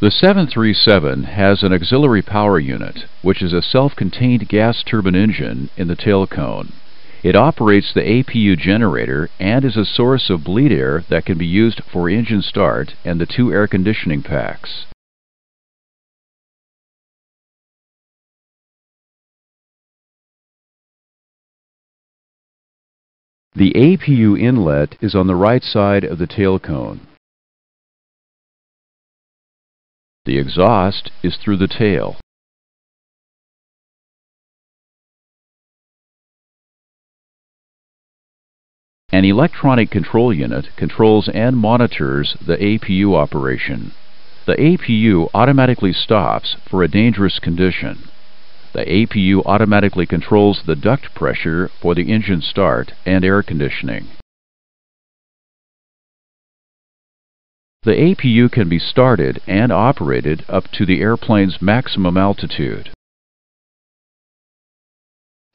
The 737 has an auxiliary power unit, which is a self-contained gas turbine engine in the tail cone. It operates the APU generator and is a source of bleed air that can be used for engine start and the two air conditioning packs. The APU inlet is on the right side of the tail cone. The exhaust is through the tail. An electronic control unit controls and monitors the APU operation. The APU automatically stops for a dangerous condition. The APU automatically controls the duct pressure for the engine start and air conditioning. The APU can be started and operated up to the airplane's maximum altitude.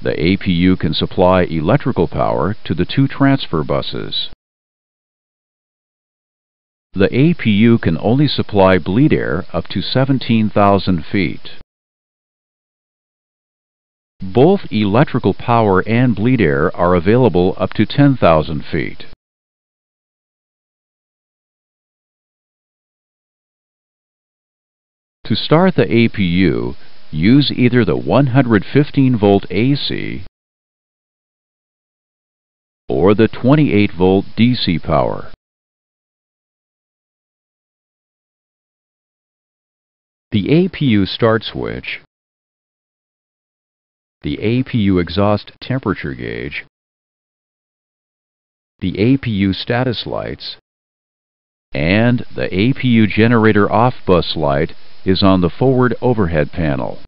The APU can supply electrical power to the two transfer buses. The APU can only supply bleed air up to 17,000 feet. Both electrical power and bleed air are available up to 10,000 feet. To start the APU, use either the 115-volt AC or the 28-volt DC power. The APU start switch, the APU exhaust temperature gauge, the APU status lights, and the APU generator off-bus light is on the forward overhead panel.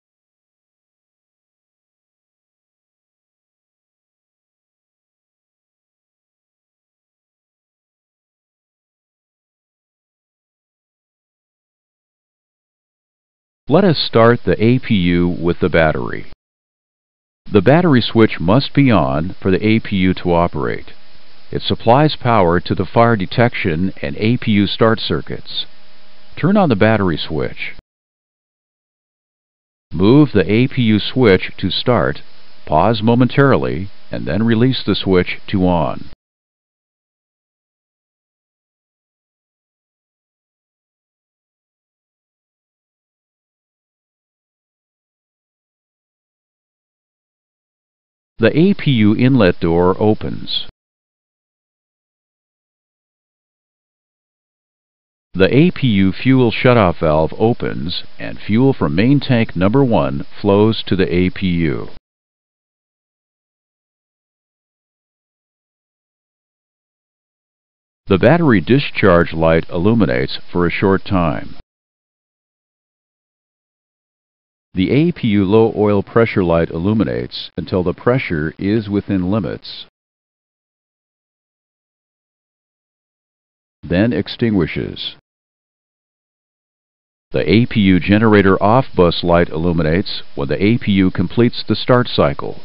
Let us start the APU with the battery. The battery switch must be on for the APU to operate. It supplies power to the fire detection and APU start circuits. Turn on the battery switch. Move the APU switch to start, pause momentarily, and then release the switch to on. The APU inlet door opens. The APU fuel shutoff valve opens and fuel from main tank number 1 flows to the APU. The battery discharge light illuminates for a short time. The APU low oil pressure light illuminates until the pressure is within limits, then extinguishes. The APU generator off-bus light illuminates when the APU completes the start cycle.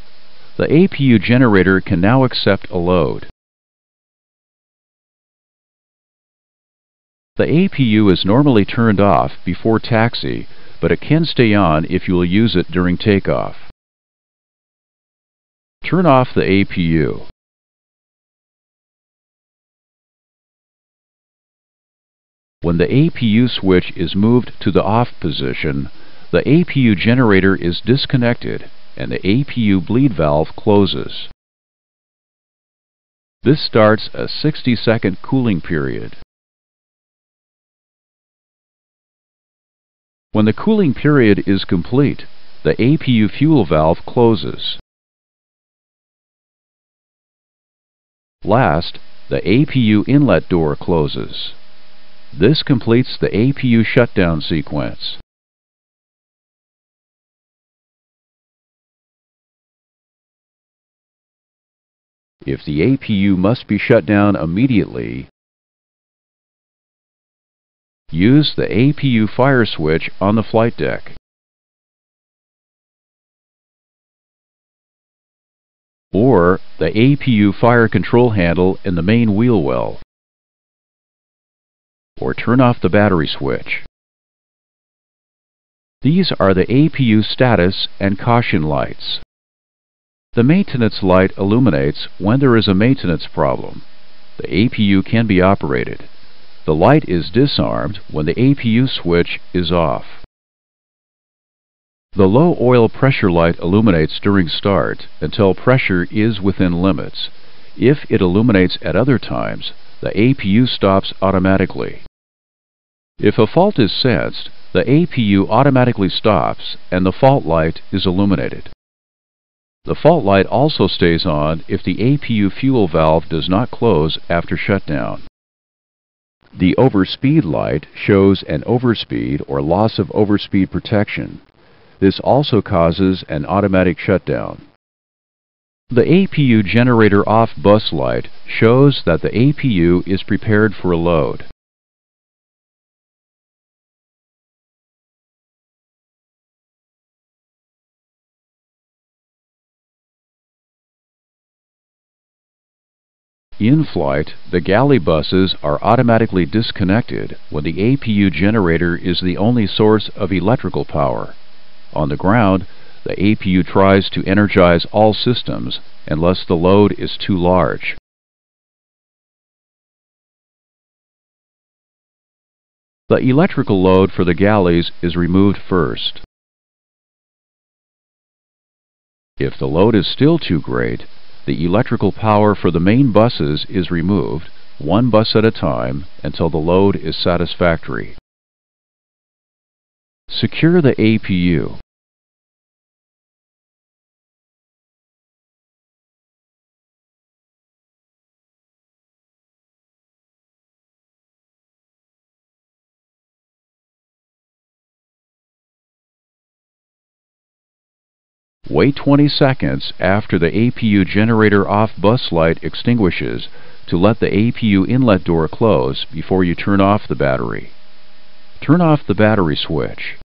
The APU generator can now accept a load. The APU is normally turned off before taxi, but it can stay on if you will use it during takeoff. Turn off the APU. When the APU switch is moved to the off position, the APU generator is disconnected and the APU bleed valve closes. This starts a 60-second cooling period. When the cooling period is complete, the APU fuel valve closes. Last, the APU inlet door closes. This completes the APU shutdown sequence. If the APU must be shut down immediately, use the APU fire switch on the flight deck. Or the APU fire control handle in the main wheel well. Or turn off the battery switch. These are the APU status and caution lights. The maintenance light illuminates when there is a maintenance problem. The APU can be operated. The light is disarmed when the APU switch is off. The low oil pressure light illuminates during start until pressure is within limits. If it illuminates at other times, the APU stops automatically. If a fault is sensed, the APU automatically stops and the fault light is illuminated. The fault light also stays on if the APU fuel valve does not close after shutdown. The overspeed light shows an overspeed or loss of overspeed protection. This also causes an automatic shutdown. The APU generator off bus light shows that the APU is prepared for a load. In flight, the galley buses are automatically disconnected when the APU generator is the only source of electrical power. On the ground, the APU tries to energize all systems unless the load is too large. The electrical load for the galleys is removed first. If the load is still too great, the electrical power for the main buses is removed, one bus at a time, until the load is satisfactory. Secure the APU. Wait 20 seconds after the APU generator off bus light extinguishes to let the APU inlet door close before you turn off the battery. Turn off the battery switch.